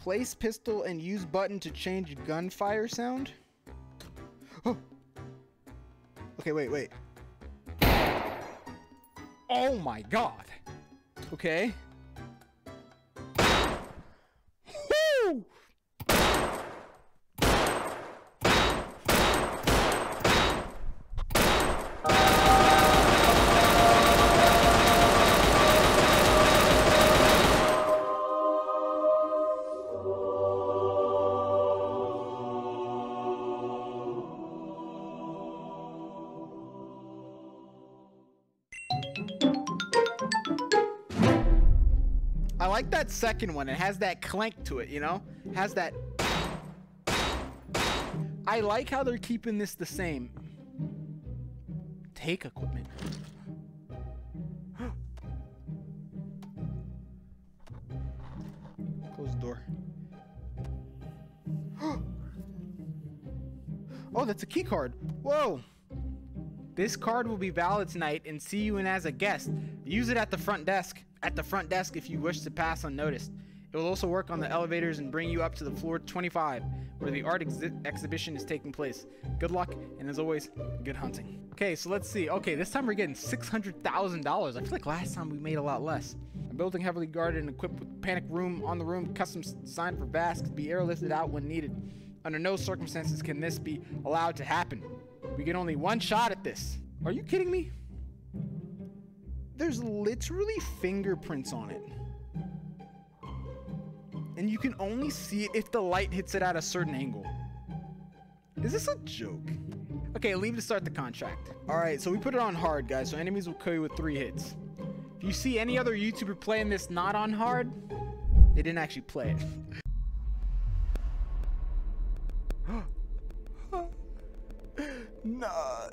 Place pistol and use button to change gunfire sound. Oh. Okay, wait. Oh my god. Okay. Woo! Like that second one, it has that clank to it, you know? Has that. I like how they're keeping this the same. Take equipment. Close the door. Oh, that's a key card. Whoa. This card will be valid tonight and see you in as a guest. Use it at the front desk. If you wish to pass unnoticed. It will also work on the elevators and bring you up to the floor 25, where the art exhibition is taking place. Good luck, and as always, good hunting. Okay, so let's see. Okay, this time we're getting $600,000. I feel like last time we made a lot less. A building heavily guarded and equipped with panic room on the room, custom signed for VASC, be airlifted out when needed. Under no circumstances can this be allowed to happen. We get only one shot at this. Are you kidding me? There's literally fingerprints on it. And you can only see it if the light hits it at a certain angle. Is this a joke? Okay, leave to start the contract. All right, so we put it on hard, guys. So enemies will kill you with 3 hits. If you see any other YouTuber playing this not on hard, they didn't actually play it. Nah,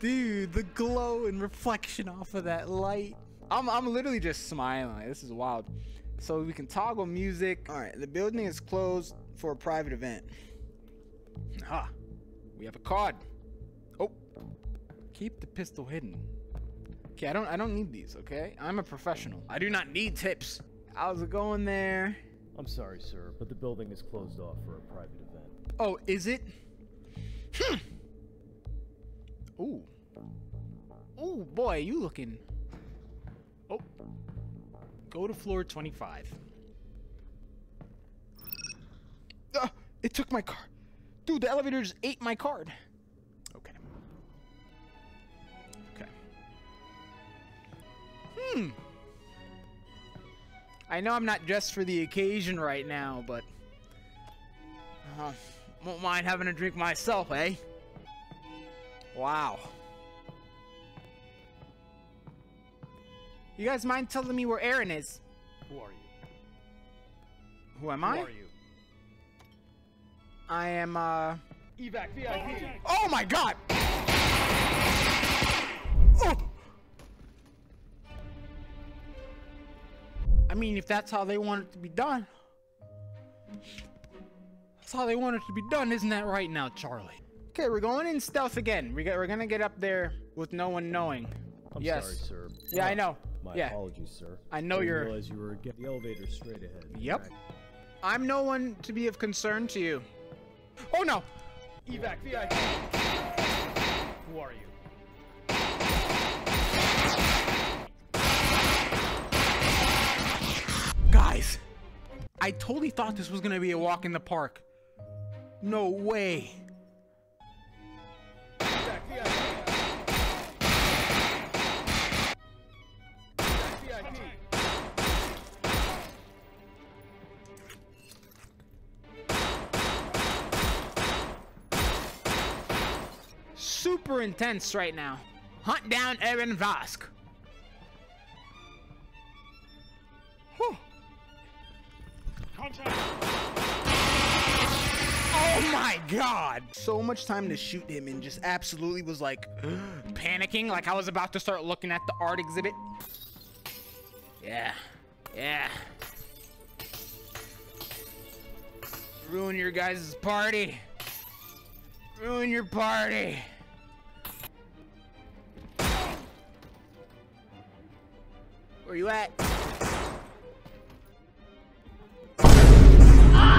dude, the glow and reflection off of that light. I'm literally just smiling. This is wild. So we can toggle music. All right, the building is closed for a private event. Aha, we have a card. Oh, keep the pistol hidden. Okay, I don't need these, okay? I'm a professional. I do not need tips. How's it going there? I'm sorry, sir, but the building is closed off for a private event. Oh, is it? Hmm. Ooh. Ooh, boy, you looking. Oh. Go to floor 25. It took my card. Dude, the elevator just ate my card. Okay. Okay. Hmm. I know I'm not dressed for the occasion right now, but... won't mind having a drink myself, eh? Wow. You guys mind telling me where Aaron is? Who are you? Who am I? Who are you? I am, Evac VIP. Oh my god! Oh! I mean, if that's how they want it to be done. That's how they want it to be done, isn't that right now, Charlie? Okay, we're going in stealth again. We're gonna get up there with no one knowing. I'm sorry, sir. Yeah, I know. My apologies, sir. I know you're. I didn't realize you were getting the elevator straight ahead. Yep. Right. I'm no one to be of concern to you. Oh no! Evac VIP. Who are you? Guys, I totally thought this was gonna be a walk in the park. No way. Super intense right now. Hunt down Aaron Vasquez. Oh my god! So much time to shoot him and just absolutely was like panicking, like I was about to start looking at the art exhibit. Yeah. Yeah. Ruin your guys' party. Ruin your party. Where you at? Ah!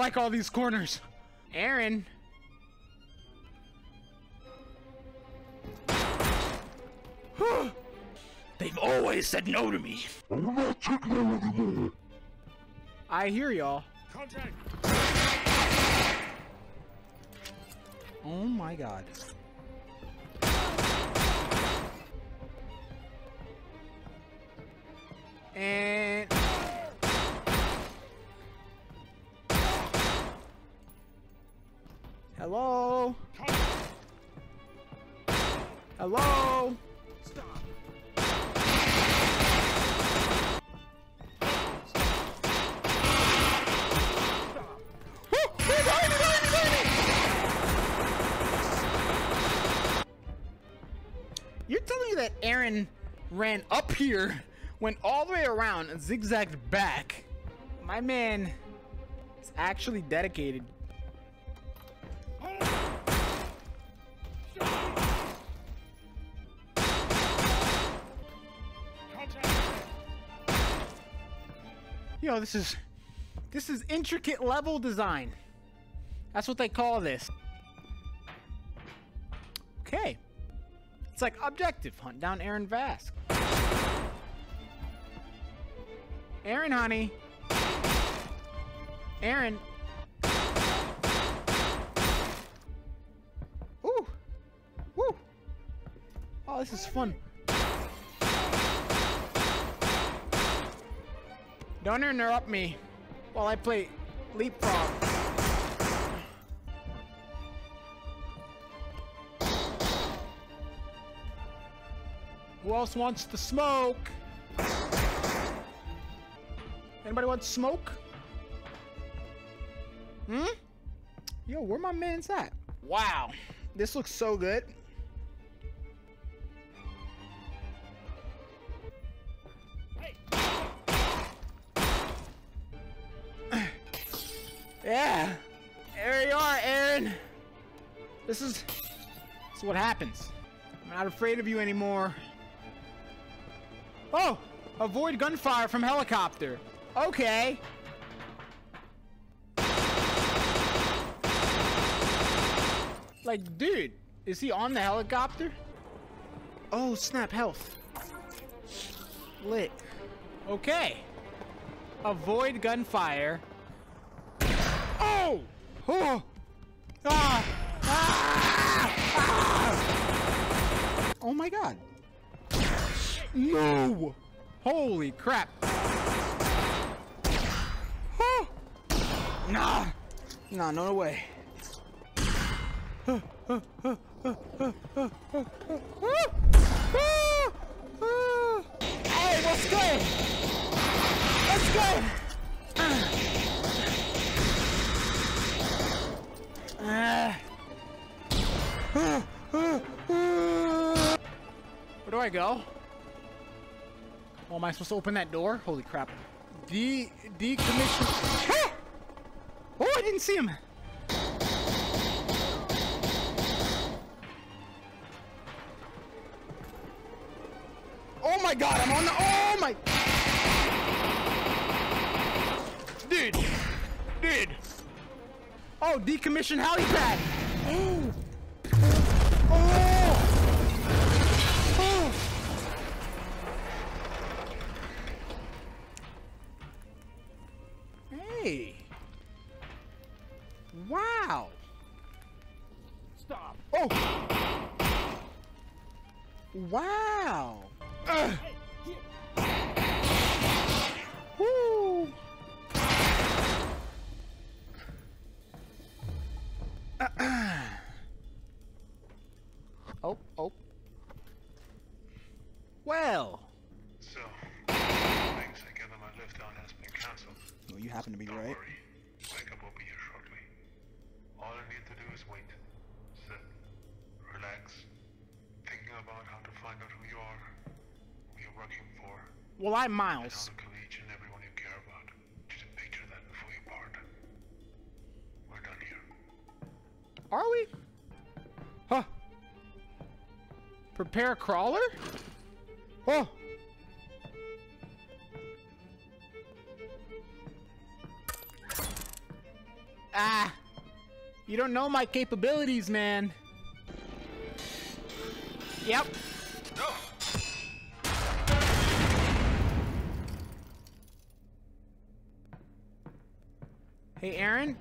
like all these corners. Aaron. They've always said no to me. I'm not taking no anymore. I hear y'all. Contact. Oh my god. And hello. Hello. Stop. You're telling me that Aaron ran up here, went all the way around, and zigzagged back? My man is actually dedicated. Yo, this is intricate level design. That's what they call this. Okay. It's like objective, hunt down Aaron Vasquez. Aaron, honey. Aaron. Ooh. Woo. Oh, this is fun. Don't interrupt me while I play leapfrog. Who else wants to smoke? Anybody want smoke? Hmm? Yo, where my man's at? Wow. This looks so good. Hey. Yeah. There you are, Aaron. This is what happens. I'm not afraid of you anymore. Oh! Avoid gunfire from helicopter. Okay. Like, dude, is he on the helicopter? Oh, snap, health. Lit. Okay. Avoid gunfire. Oh! Oh! Ah! Ah! Ah! Oh my god. No! Holy crap! Oh. Nah! Nah, no way. Hey, let's go! Let's go! Where do I go? Oh, am I supposed to open that door? Holy crap. Decommission. Ah! Oh, I didn't see him. Oh my god, I'm on the. Oh my. Dude. Dude. Oh, decommission helipad. Oh. Wow. Stop. Oh. Wow. Woo. Oh, oh. Well. So, the things I gather my lift on has been cancelled. Well, you happen to be right. All I need to do is wait, sit, relax, thinking about how to find out who you are, who you're working for. Well, I'm Miles. And how to kill each and everyone you care about. Just picture that before you part. We're done here. Are we? Huh. Prepare crawler? Oh. Ah! You don't know my capabilities, man. Yep. Hey, Aaron?